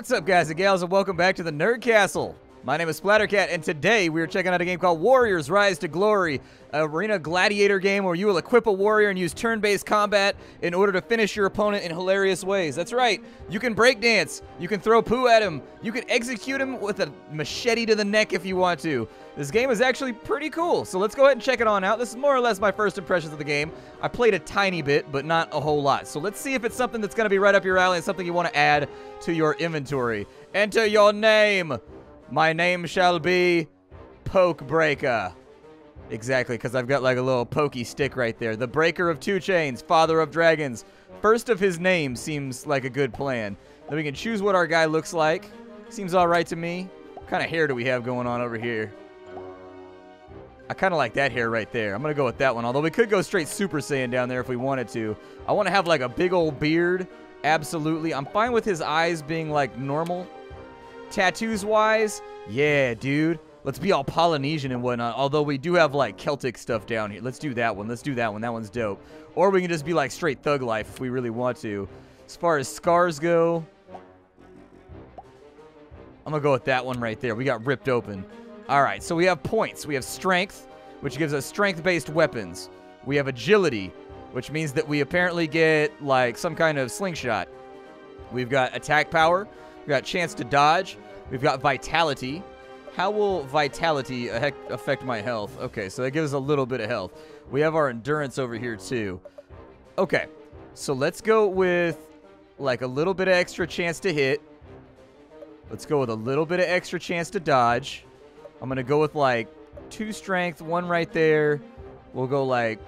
What's up, guys and gals, and welcome back to the Nerd Castle. My name is Splattercat, and today we are checking out a game called Warriors Rise to Glory, an arena gladiator game where you will equip a warrior and use turn-based combat in order to finish your opponent in hilarious ways. That's right, you can breakdance, you can throw poo at him, you can execute him with a machete to the neck if you want to. This game is actually pretty cool, so let's go ahead and check it on out. This is more or less my first impressions of the game. I played a tiny bit, but not a whole lot. So let's see if it's something that's going to be right up your alley and something you want to add to your inventory. Enter your name. My name shall be Poke Breaker. Exactly, because I've got like a little pokey stick right there. The Breaker of Two Chains, Father of Dragons. First of his name seems like a good plan. Then we can choose what our guy looks like. Seems all right to me. What kind of hair do we have going on over here? I kind of like that hair right there. I'm going to go with that one, although we could go straight Super Saiyan down there if we wanted to. I want to have like a big old beard. Absolutely. I'm fine with his eyes being like normal. Tattoos-wise, yeah, dude. Let's be all Polynesian and whatnot, although we do have, like, Celtic stuff down here. Let's do that one. Let's do that one. That one's dope. Or we can just be, like, straight thug life if we really want to. As far as scars go, I'm going to go with that one right there. We got ripped open. All right, so we have points. We have strength, which gives us strength-based weapons. We have agility, which means that we apparently get, like, some kind of slingshot. We've got attack power. We've got chance to dodge. We've got vitality. How will vitality affect my health? Okay, so that gives us a little bit of health. We have our endurance over here, too. Okay, so let's go with, like, a little bit of extra chance to hit. Let's go with a little bit of extra chance to dodge. I'm going to go with, like, 2 strength, 1 right there. We'll go, like...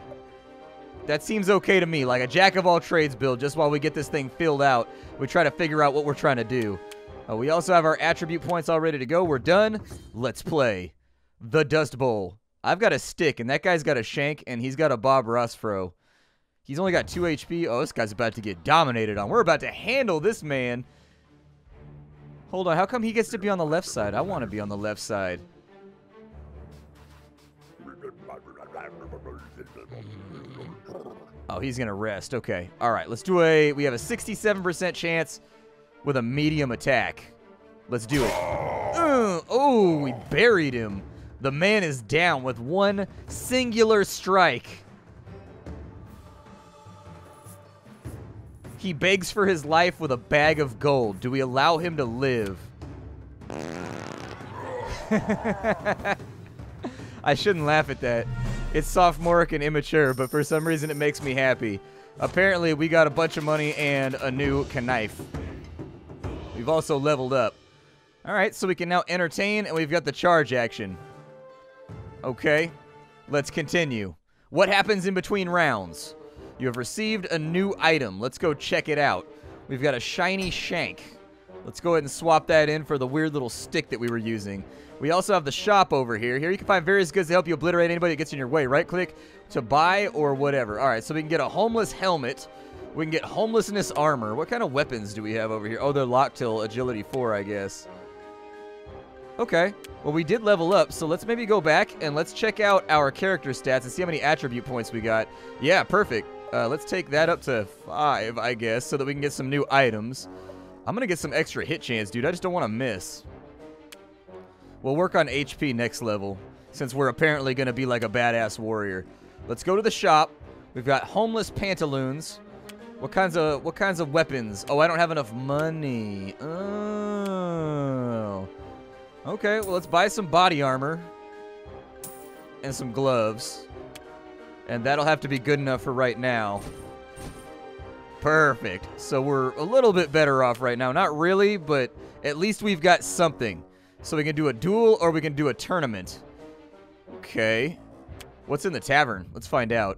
That seems okay to me, like a jack-of-all-trades build, just while we get this thing filled out. We try to figure out what we're trying to do. We also have our attribute points all ready to go. We're done. Let's play the Dust Bowl. I've got a stick, and that guy's got a shank, and he's got a Bob Ross fro. He's only got 2 HP. Oh, this guy's about to get dominated on. We're about to handle this man. Hold on. How come he gets to be on the left side? I want to be on the left side. Oh, he's going to rest. Okay. All right. Let's do a... We have a 67% chance with a medium attack. Let's do it. Oh, we buried him. The man is down with one singular strike. He begs for his life with a bag of gold. Do we allow him to live? I shouldn't laugh at that. It's sophomoric and immature, but for some reason it makes me happy. Apparently, we got a bunch of money and a new knife. We've also leveled up. All right, so we can now entertain, and we've got the charge action. Okay, let's continue. What happens in between rounds? You have received a new item. Let's go check it out. We've got a shiny shank. Let's go ahead and swap that in for the weird little stick that we were using. We also have the shop over here. Here you can find various goods to help you obliterate anybody that gets in your way. Right-click to buy or whatever. All right, so we can get a homeless helmet. We can get homelessness armor. What kind of weapons do we have over here? Oh, they're locked till agility 4, I guess. Okay. Well, we did level up, so let's maybe go back and let's check out our character stats and see how many attribute points we got. Yeah, perfect. Let's take that up to 5, I guess, so that we can get some new items. I'm going to get some extra hit chance, dude. I just don't want to miss. We'll work on HP next level, since we're apparently going to be like a badass warrior. Let's go to the shop. We've got homeless pantaloons. What kinds of weapons? Oh, I don't have enough money. Oh. Okay, well, let's buy some body armor and some gloves. And that'll have to be good enough for right now. Perfect. So we're a little bit better off right now. Not really, but at least we've got something. So we can do a duel or we can do a tournament. Okay. What's in the tavern? Let's find out.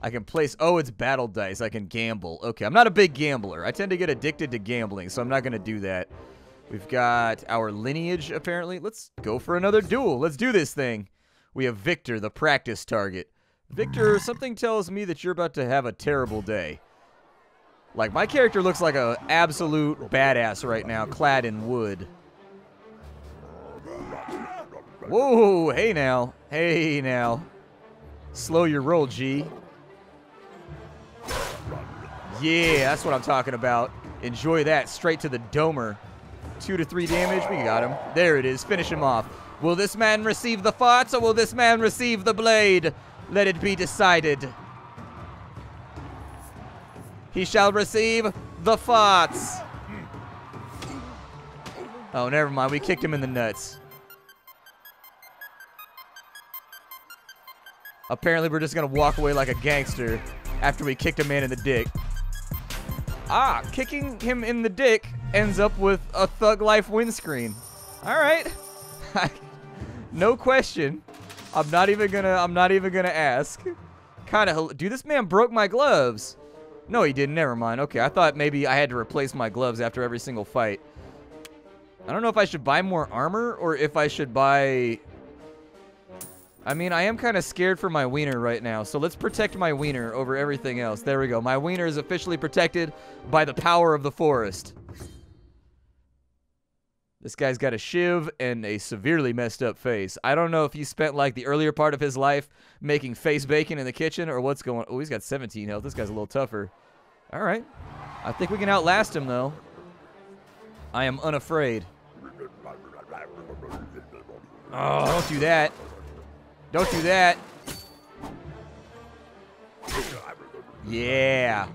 I can place... Oh, it's battle dice. I can gamble. Okay, I'm not a big gambler. I tend to get addicted to gambling, so I'm not going to do that. We've got our lineage, apparently. Let's go for another duel. Let's do this thing. We have Victor, the practice target. Victor, something tells me that you're about to have a terrible day. Like, my character looks like an absolute badass right now, clad in wood. Whoa, hey now. Hey now. Slow your roll, G. Yeah, that's what I'm talking about. Enjoy that. Straight to the domer. 2 to 3 damage. We got him. There it is. Finish him off. Will this man receive the farts or will this man receive the blade? Let it be decided. He shall receive the farts. Oh, never mind. We kicked him in the nuts. Apparently, we're just going to walk away like a gangster after we kicked a man in the dick. Ah, kicking him in the dick ends up with a Thug Life windscreen. All right. No question. I'm not even gonna ask. Kind of. Dude, this man broke my gloves. No, he didn't. Never mind. Okay, I thought maybe I had to replace my gloves after every single fight. I don't know if I should buy more armor or if I should buy... I mean, I am kind of scared for my wiener right now, so let's protect my wiener over everything else. There we go. My wiener is officially protected by the power of the forest. This guy's got a shiv and a severely messed up face. I don't know if he spent, like, the earlier part of his life making face bacon in the kitchen or what's going on. Oh, he's got 17 health. This guy's a little tougher. All right. I think we can outlast him, though. I am unafraid. Oh, don't do that. Don't do that. Yeah.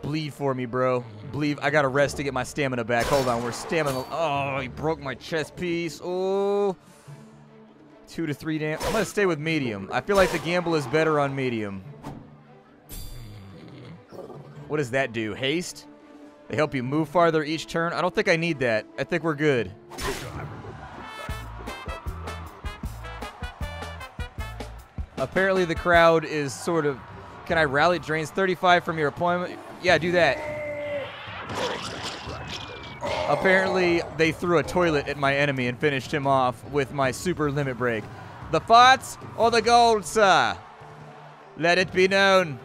Bleed for me, bro. Bleed. I gotta rest to get my stamina back. Hold on, we're stamina. Oh, he broke my chest piece. Oh. 2 to 3 damage. I'm gonna stay with medium. I feel like the gamble is better on medium. What does that do? Haste? They help you move farther each turn. I don't think I need that. I think we're good. Apparently the crowd is sort of... Can I rally? Drains 35 from your opponent. Yeah, do that. Apparently, they threw a toilet at my enemy and finished him off with my super limit break. The farts or the gold, sir? Let it be known.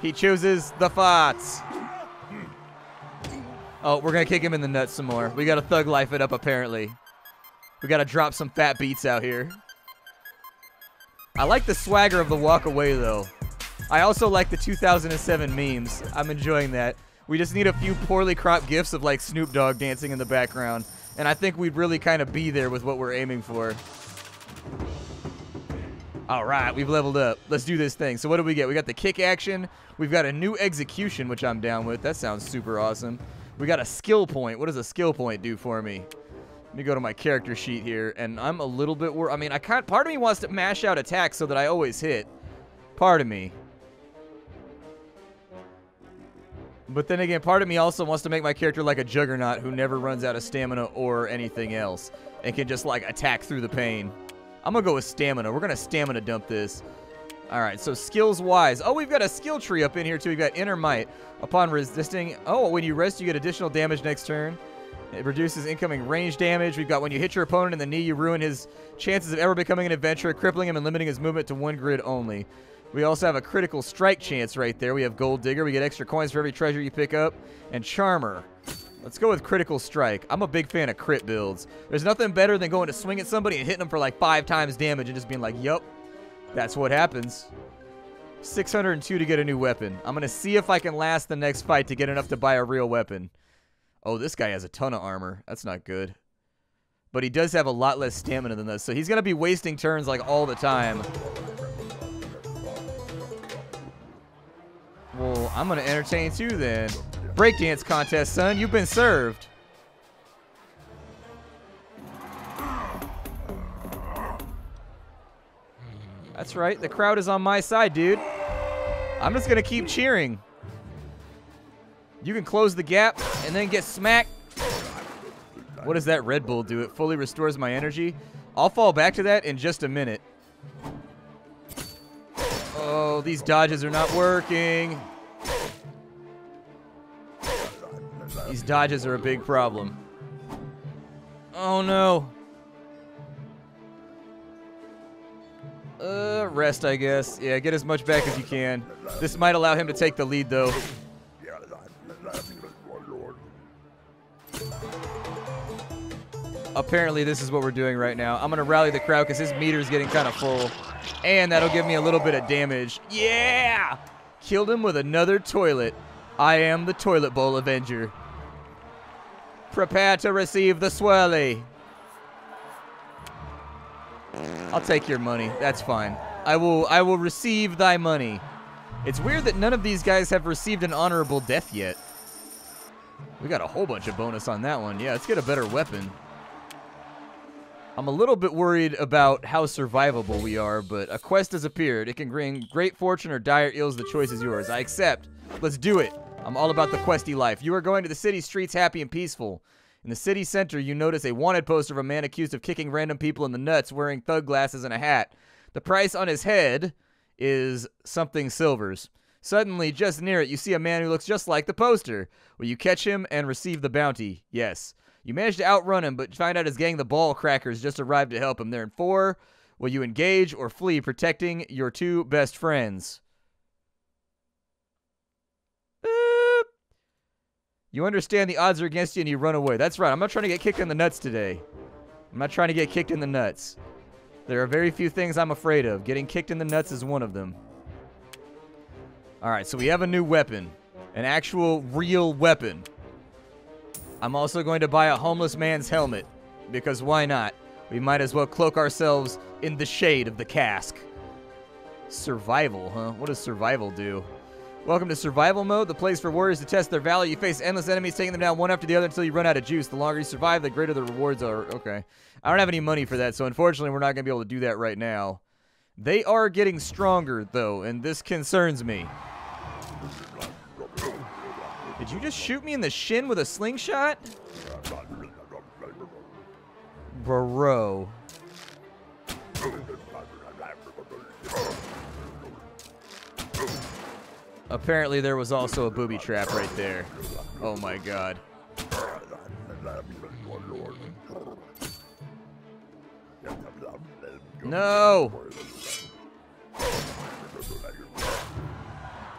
He chooses the farts. Oh, we're going to kick him in the nuts some more. We got to thug life it up, apparently. We got to drop some fat beats out here. I like the swagger of the walk away, though. I also like the 2007 memes. I'm enjoying that. We just need a few poorly cropped gifs of like Snoop Dogg dancing in the background. And I think we'd really kind of be there with what we're aiming for. All right, we've leveled up. Let's do this thing. So what do we get? We got the kick action. We've got a new execution, which I'm down with. That sounds super awesome. We got a skill point. What does a skill point do for me? Let me go to my character sheet here. And I'm a little bit worried. I mean, I can't, part of me wants to mash out attacks so that I always hit. Part of me. But then again, part of me also wants to make my character like a juggernaut who never runs out of stamina or anything else and can just, like, attack through the pain. I'm going to go with stamina. We're going to stamina dump this. All right, so skills-wise. Oh, we've got a skill tree up in here, too. We've got Inner Might. Upon resisting... Oh, when you rest, you get additional damage next turn. It reduces incoming range damage. We've got when you hit your opponent in the knee, you ruin his chances of ever becoming an adventurer, crippling him and limiting his movement to one grid only. We also have a critical strike chance right there. We have Gold Digger. We get extra coins for every treasure you pick up. And Charmer. Let's go with critical strike. I'm a big fan of crit builds. There's nothing better than going to swing at somebody and hitting them for like 5 times damage and just being like, yup, that's what happens. 602 to get a new weapon. I'm going to see if I can last the next fight to get enough to buy a real weapon. Oh, this guy has a ton of armor. That's not good. But he does have a lot less stamina than this, so he's going to be wasting turns like all the time. Well, I'm going to entertain too then. Breakdance contest, son. You've been served. That's right. The crowd is on my side, dude. I'm just going to keep cheering. You can close the gap and then get smacked. What does that Red Bull do? It fully restores my energy. I'll fall back to that in just a minute. Oh, these dodges are not working. These dodges are a big problem. Oh, no. Rest, I guess. Yeah, get as much back as you can. This might allow him to take the lead, though. Apparently, this is what we're doing right now. I'm going to rally the crowd because his meter is getting kind of full. And that'll give me a little bit of damage. Yeah! Killed him with another toilet. I am the Toilet Bowl Avenger. Prepare to receive the swirly. I'll take your money. That's fine. I will receive thy money. It's weird that none of these guys have received an honorable death yet. We got a whole bunch of bonus on that one. Yeah, let's get a better weapon. I'm a little bit worried about how survivable we are, but a quest has appeared. It can bring great fortune or dire ills. The choice is yours. I accept. Let's do it. I'm all about the questy life. You are going to the city streets happy and peaceful. In the city center, you notice a wanted poster of a man accused of kicking random people in the nuts wearing thug glasses and a hat. The price on his head is something silvers. Suddenly, just near it, you see a man who looks just like the poster. Will you catch him and receive the bounty? Yes. You manage to outrun him, but find out his gang, the Ball Crackers, just arrived to help him. They're in 4. Will you engage or flee, protecting your 2 best friends? You understand the odds are against you and you run away. That's right. I'm not trying to get kicked in the nuts today. I'm not trying to get kicked in the nuts. There are very few things I'm afraid of. Getting kicked in the nuts is one of them. Alright, so we have a new weapon. An actual, real weapon. I'm also going to buy a homeless man's helmet. Because why not? We might as well cloak ourselves in the shade of the cask. Survival, huh? What does survival do? Welcome to survival mode, the place for warriors to test their valor. You face endless enemies, taking them down one after the other until you run out of juice. The longer you survive, the greater the rewards are. Okay. I don't have any money for that, so unfortunately we're not going to be able to do that right now. They are getting stronger, though, and this concerns me. Did you just shoot me in the shin with a slingshot? Bro. Apparently there was also a booby trap right there. Oh my god. No!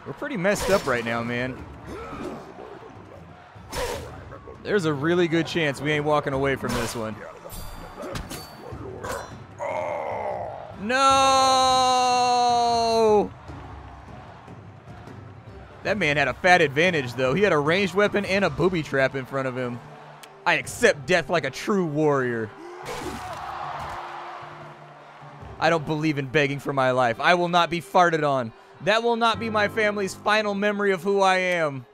We're pretty messed up right now, man. There's a really good chance we ain't walking away from this one. No! That man had a fat advantage, though. He had a ranged weapon and a booby trap in front of him. I accept death like a true warrior. I don't believe in begging for my life. I will not be farted on. That will not be my family's final memory of who I am.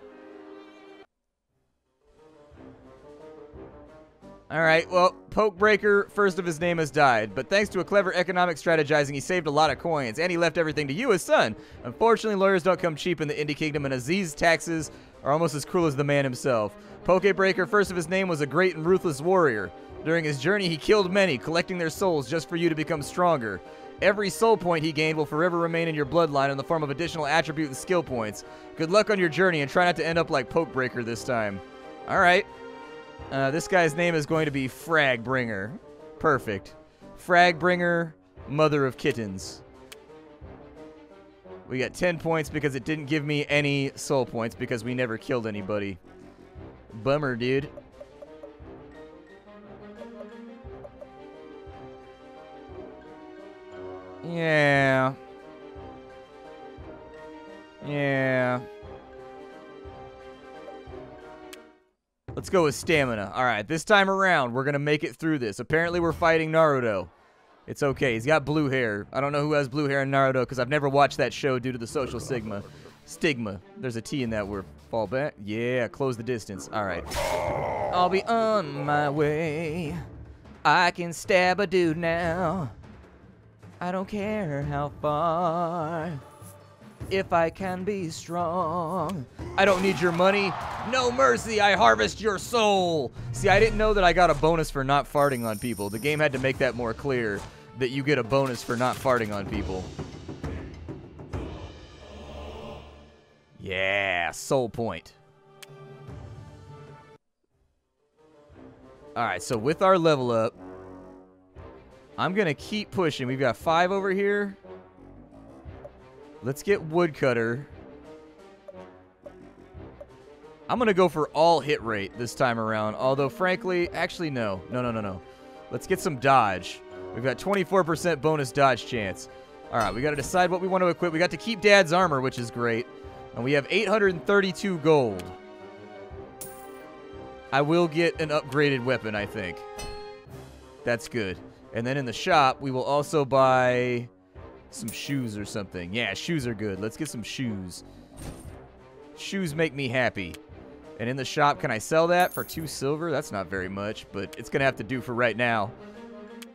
Alright, well, Pokebreaker, first of his name, has died. But thanks to a clever economic strategizing, he saved a lot of coins. And he left everything to you, his son. Unfortunately, lawyers don't come cheap in the Indie Kingdom, and Aziz's taxes are almost as cruel as the man himself. Pokebreaker, first of his name, was a great and ruthless warrior. During his journey, he killed many, collecting their souls just for you to become stronger. Every soul point he gained will forever remain in your bloodline in the form of additional attribute and skill points. Good luck on your journey, and try not to end up like Pokebreaker this time. Alright. This guy's name is going to be Fragbringer. Perfect. Fragbringer, mother of kittens. We got 10 points because it didn't give me any soul points because we never killed anybody. Bummer, dude. Yeah. Yeah. Let's go with stamina. Alright, this time around, we're going to make it through this. Apparently, we're fighting Naruto. It's okay. He's got blue hair. I don't know who has blue hair in Naruto because I've never watched that show due to the social stigma. There's a T in that word. Fall back. Yeah, close the distance. Alright. I'll be on my way. I can stab a dude now. I don't care how far. If I can be strong. I don't need your money. No mercy, I harvest your soul. See, I didn't know that I got a bonus for not farting on people. The game had to make that more clear, that you get a bonus for not farting on people. Yeah, soul point. Alright, so with our level up, I'm gonna keep pushing. We've got 5 over here. Let's get Woodcutter. I'm going to go for all hit rate this time around. Although, frankly, actually, no. No. Let's get some dodge. We've got 24% bonus dodge chance. All right, we got to decide what we want to equip. We got to keep Dad's armor, which is great. And we have 832 gold. I will get an upgraded weapon, I think. That's good. And then in the shop, we will also buy some shoes or something. Yeah, shoes are good. Let's get some shoes. Shoes make me happy. And in the shop, can I sell that for 2 silver? That's not very much, but it's going to have to do for right now.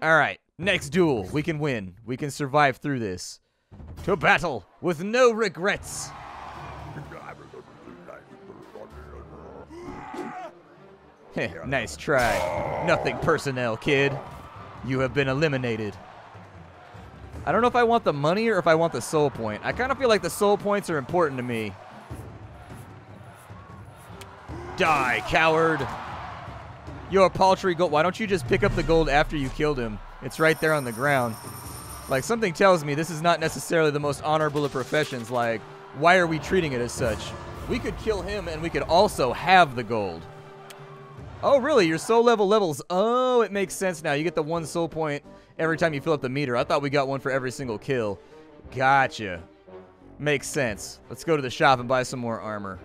All right, next duel. We can win. We can survive through this. To battle with no regrets. Heh, nice try. Nothing personnel, kid. You have been eliminated. I don't know if I want the money or if I want the soul point. I kind of feel like the soul points are important to me. Die, coward. Your paltry gold. Why don't you just pick up the gold after you killed him? It's right there on the ground. Like, something tells me this is not necessarily the most honorable of professions. Like, why are we treating it as such? We could kill him and we could also have the gold. Oh, really? Your soul level levels. Oh, it makes sense now. You get the 1 soul point every time you fill up the meter. I thought we got one for every single kill. Gotcha. Makes sense. Let's go to the shop and buy some more armor.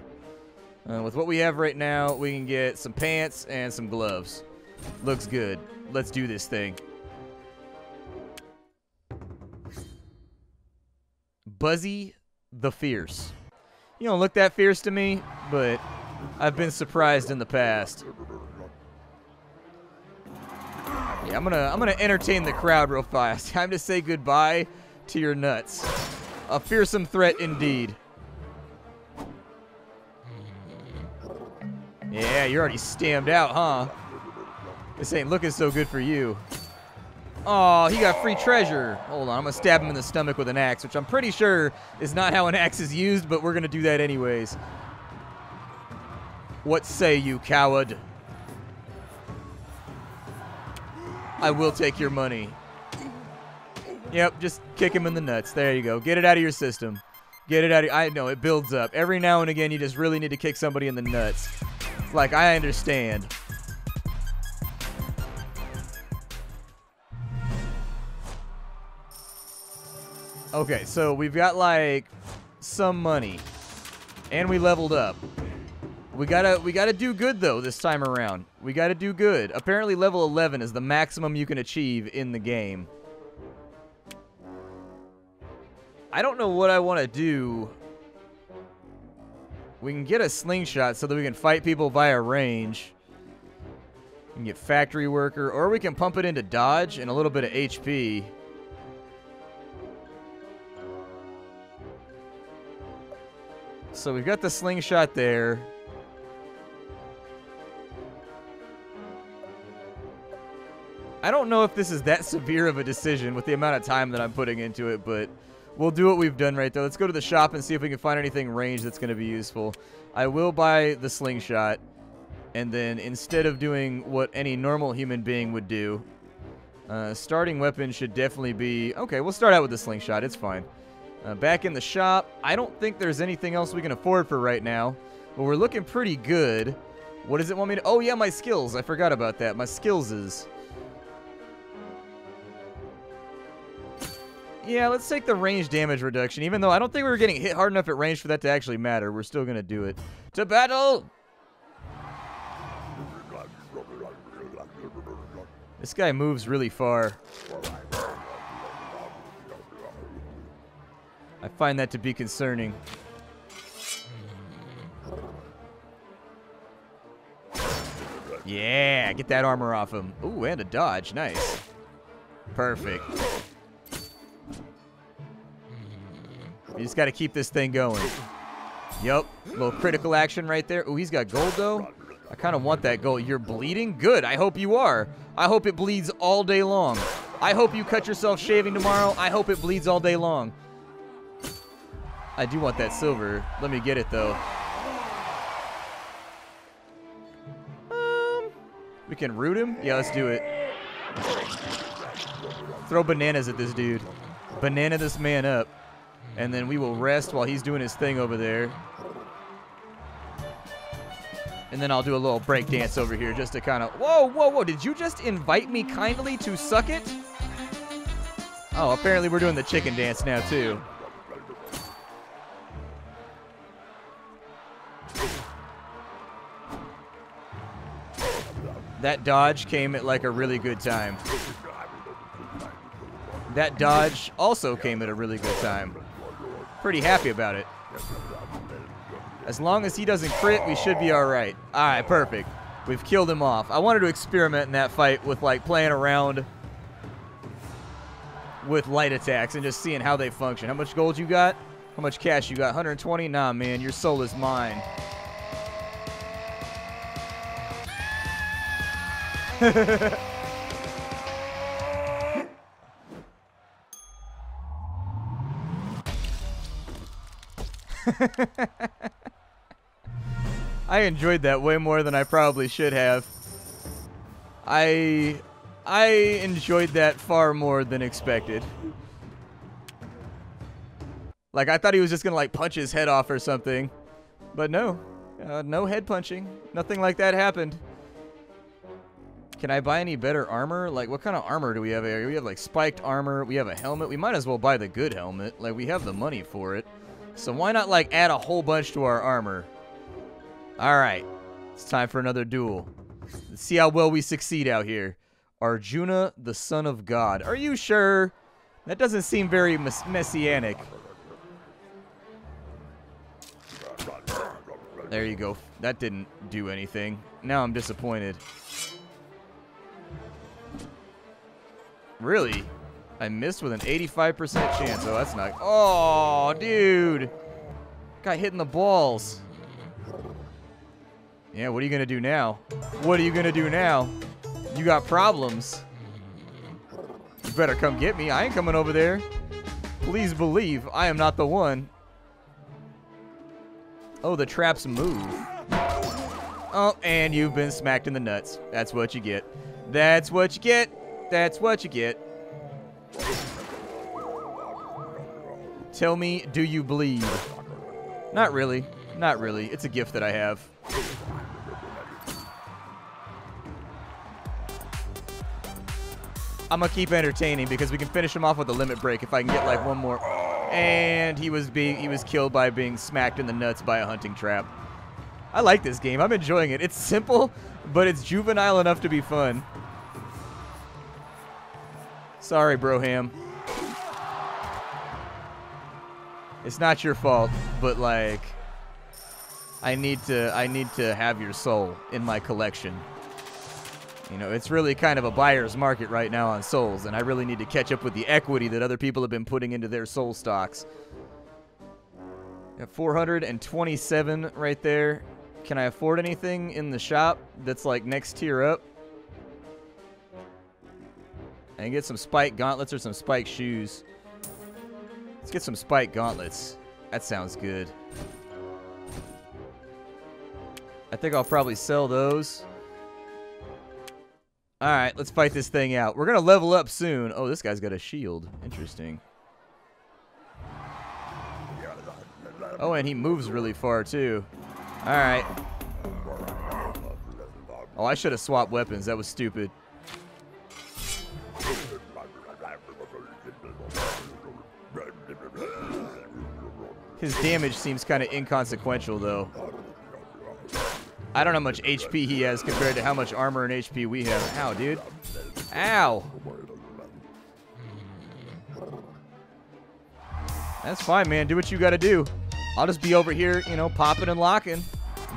With what we have right now, we can get some pants and some gloves. Looks good. Let's do this thing. Buzzy the Fierce. You don't look that fierce to me, but I've been surprised in the past. Yeah, I'm gonna entertain the crowd real fast. Time to say goodbye to your nuts. A fearsome threat indeed. Yeah, you're already stammed out, huh? This ain't looking so good for you. Oh, he got free treasure. Hold on, I'm gonna stab him in the stomach with an axe, which I'm pretty sure is not how an axe is used, but we're gonna do that anyways. What say you, coward? I will take your money. Yep, just kick him in the nuts. There you go. Get it out of your system. Get it out of your... I know, it builds up. Every now and again, you just really need to kick somebody in the nuts. Like, I understand. Okay, so we've got, like, some money. And we leveled up. We gotta do good, though, this time around. We gotta do good. Apparently, level 11 is the maximum you can achieve in the game. I don't know what I want to do. We can get a slingshot so that we can fight people via range. We can get factory worker, or we can pump it into dodge and a little bit of HP. So we've got the slingshot there. I don't know if this is that severe of a decision with the amount of time that I'm putting into it, but we'll do what we've done right there. Let's go to the shop and see if we can find anything range that's going to be useful. I will buy the slingshot, and then instead of doing what any normal human being would do, starting weapon should definitely be... Okay, we'll start out with the slingshot. It's fine. Back in the shop, I don't think there's anything else we can afford for right now, but we're looking pretty good. What does it want me to... Oh, yeah, my skills. I forgot about that. My skills is... Yeah, let's take the range damage reduction. Even though I don't think we were getting hit hard enough at range for that to actually matter. We're still going to do it. To battle! This guy moves really far. I find that to be concerning. Yeah, get that armor off him. Ooh, and a dodge. Nice. Perfect. You just got to keep this thing going. Yup. Little critical action right there. Ooh, he's got gold, though. I kind of want that gold. You're bleeding? Good. I hope you are. I hope it bleeds all day long. I hope you cut yourself shaving tomorrow. I hope it bleeds all day long. I do want that silver. Let me get it, though. We can root him? Yeah, let's do it. Throw bananas at this dude. Banana this man up. And then we will rest while he's doing his thing over there. And then I'll do a little break dance over here just to kind of... Whoa, whoa, whoa. Did you just invite me kindly to suck it? Oh, apparently we're doing the chicken dance now, too. That dodge came at like a really good time. That dodge also came at a really good time. Pretty happy about it. As long as he doesn't crit, we should be all right. All right, perfect. We've killed him off. I wanted to experiment in that fight with like playing around with light attacks and just seeing how they function. How much gold you got? How much cash you got? 120? Nah, man, your soul is mine. I enjoyed that way more than I probably should have. I enjoyed that far more than expected. Like, I thought he was just gonna like punch his head off or something, but no, no head punching, nothing like that happened. Can I buy any better armor? Like, what kind of armor do we have here? We have like spiked armor, we have a helmet. We might as well buy the good helmet. Like, we have the money for it, so why not like add a whole bunch to our armor? All right, it's time for another duel. Let's see how well we succeed out here. Arjuna, the son of God. Are you sure? That doesn't seem very messianic. There you go. That didn't do anything. Now I'm disappointed. Really? I missed with an 85% chance. Oh, that's not... Oh, dude. Got hit in the balls. Yeah, what are you going to do now? What are you going to do now? You got problems. You better come get me. I ain't coming over there. Please believe I am not the one. Oh, the traps move. Oh, and you've been smacked in the nuts. That's what you get. That's what you get. That's what you get. Tell me, do you bleed? Not really. Not really. It's a gift that I have. I'm going to keep entertaining because we can finish him off with a limit break if I can get like one more. And he was killed by being smacked in the nuts by a hunting trap. I like this game. I'm enjoying it. It's simple, but it's juvenile enough to be fun. Sorry, Broham. It's not your fault, but like I need to have your soul in my collection. You know, it's really kind of a buyer's market right now on souls, and I really need to catch up with the equity that other people have been putting into their soul stocks. Got 427 right there. Can I afford anything in the shop that's like next tier up? And get some spike gauntlets or some spike shoes. Let's get some spike gauntlets. That sounds good. I think I'll probably sell those. All right, let's fight this thing out. We're going to level up soon. Oh, this guy's got a shield. Interesting. Oh, and he moves really far, too. All right. Oh, I should have swapped weapons. That was stupid. His damage seems kind of inconsequential, though. I don't know how much HP he has compared to how much armor and HP we have. Ow, dude. Ow. That's fine, man. Do what you got to do. I'll just be over here, you know, popping and locking.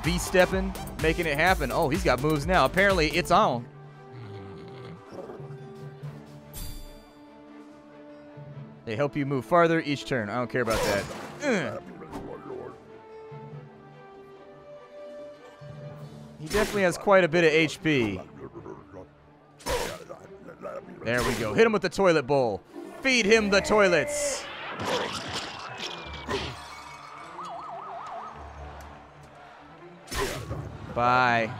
B-stepping, making it happen. Oh, he's got moves now. Apparently, it's on. They help you move farther each turn. I don't care about that. Ugh. He definitely has quite a bit of HP. There we go. Hit him with the toilet bowl. Feed him the toilets. Bye.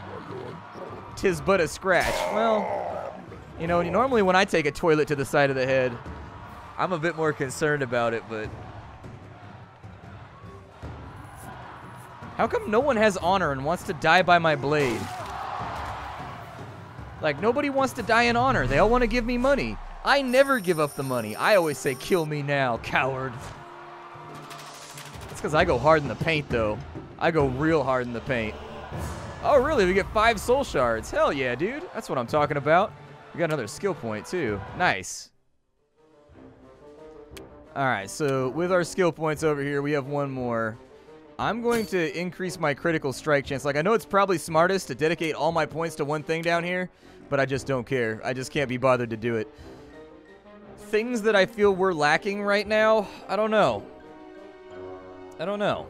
Tis but a scratch. Well, you know, normally when I take a toilet to the side of the head, I'm a bit more concerned about it, but... How come no one has honor and wants to die by my blade? Like, nobody wants to die in honor. They all want to give me money. I never give up the money. I always say, kill me now, coward. It's because I go hard in the paint, though. I go real hard in the paint. Oh, really? We get 5 soul shards. Hell yeah, dude. That's what I'm talking about. We got another skill point, too. Nice. Alright, so with our skill points over here, we have one more. I'm going to increase my critical strike chance. Like, I know it's probably smartest to dedicate all my points to one thing down here, but I just don't care. I just can't be bothered to do it. Things that I feel we're lacking right now, I don't know. I don't know.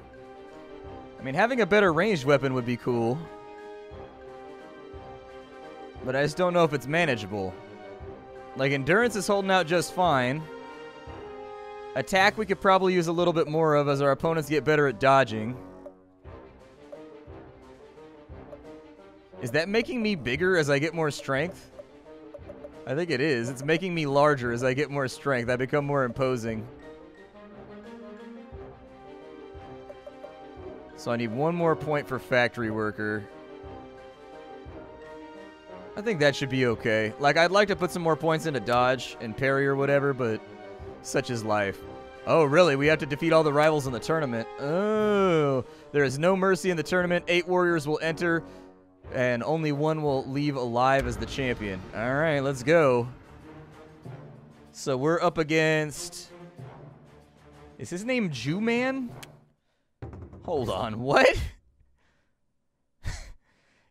I mean, having a better ranged weapon would be cool, but I just don't know if it's manageable. Like, endurance is holding out just fine. Attack we could probably use a little bit more of as our opponents get better at dodging. Is that making me bigger as I get more strength? I think it is. It's making me larger as I get more strength. I become more imposing. So I need one more point for factory worker. I think that should be okay. Like, I'd like to put some more points into dodge and parry or whatever, but such is life. Oh, really? We have to defeat all the rivals in the tournament. Oh, there is no mercy in the tournament. 8 warriors will enter, and only 1 will leave alive as the champion. All right, let's go. So we're up against... Is his name Jew Man? Hold on, what?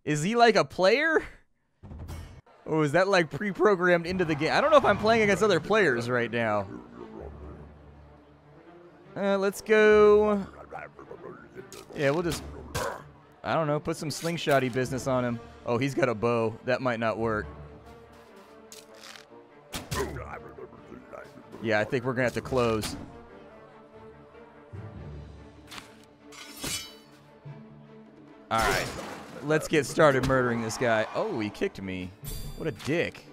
Is he like a player? Or is that like pre-programmed into the game? I don't know if I'm playing against other players right now. Let's go. Yeah, we'll just, I don't know, put some slingshotty business on him. Oh, he's got a bow. That might not work. Yeah, I think we're gonna have to close. All right, let's get started murdering this guy. Oh, he kicked me. What a dick.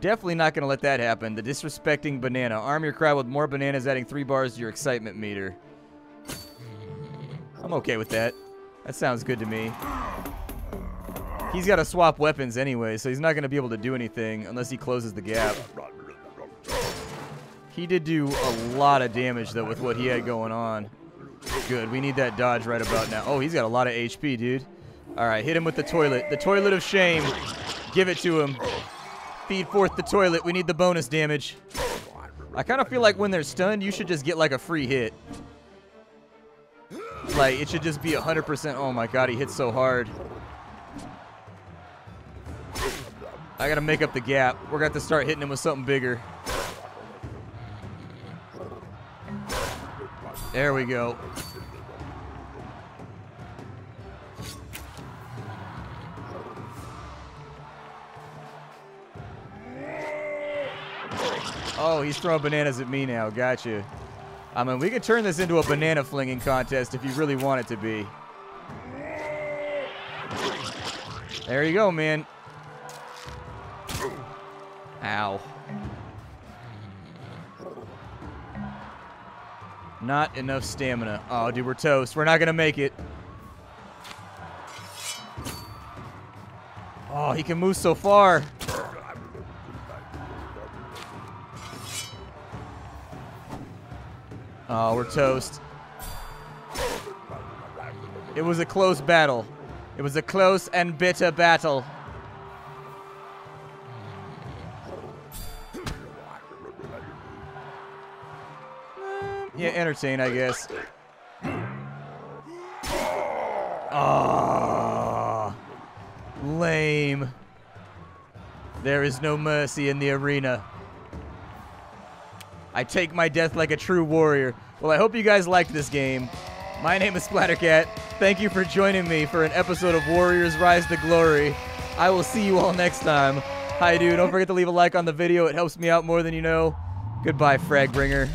Definitely not going to let that happen. The disrespecting banana. Arm your crowd with more bananas, adding 3 bars to your excitement meter. I'm okay with that. That sounds good to me. He's got to swap weapons anyway, so he's not going to be able to do anything unless he closes the gap. He did do a lot of damage, though, with what he had going on. Good. We need that dodge right about now. Oh, he's got a lot of HP, dude. All right, hit him with the toilet. The toilet of shame. Give it to him. Feed forth the toilet. We need the bonus damage. I kind of feel like when they're stunned, you should just get like a free hit. Like, it should just be 100%. Oh my god, he hits so hard. I gotta make up the gap. We're gonna have to start hitting him with something bigger. There we go. Oh, he's throwing bananas at me now. Gotcha. I mean, we could turn this into a banana flinging contest if you really want it to be. There you go, man. Ow. Not enough stamina. Oh, dude, we're toast. We're not going to make it. Oh, he can move so far. Oh, we're toast. It was a close battle. It was a close and bitter battle. Yeah, entertain, I guess. Ah, oh, lame. There is no mercy in the arena. I take my death like a true warrior. Well, I hope you guys liked this game. My name is Splattercat. Thank you for joining me for an episode of Warriors Rise to Glory. I will see you all next time. Hi, dude. Don't forget to leave a like on the video. It helps me out more than you know. Goodbye, Fragbringer.